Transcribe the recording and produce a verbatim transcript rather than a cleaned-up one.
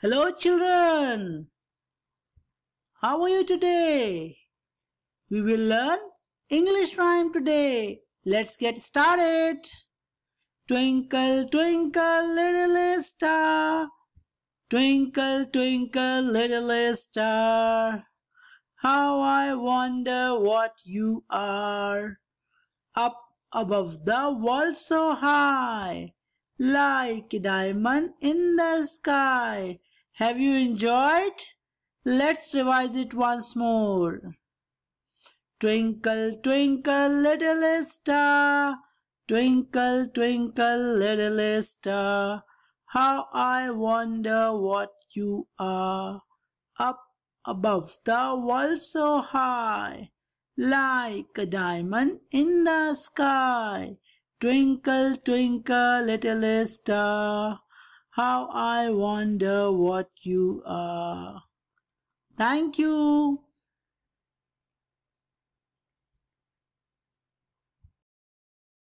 Hello children, how are you today? We will learn English rhyme today. Let's get started. Twinkle, twinkle, little star. Twinkle, twinkle, little star. How I wonder what you are. Up above the world so high, like a diamond in the sky. Have you enjoyed? Let's revise it once more. Twinkle, twinkle, little star. Twinkle, twinkle, little star. How I wonder what you are. Up above the world so high, like a diamond in the sky. Twinkle, twinkle, little star, how I wonder what you are. Thank you.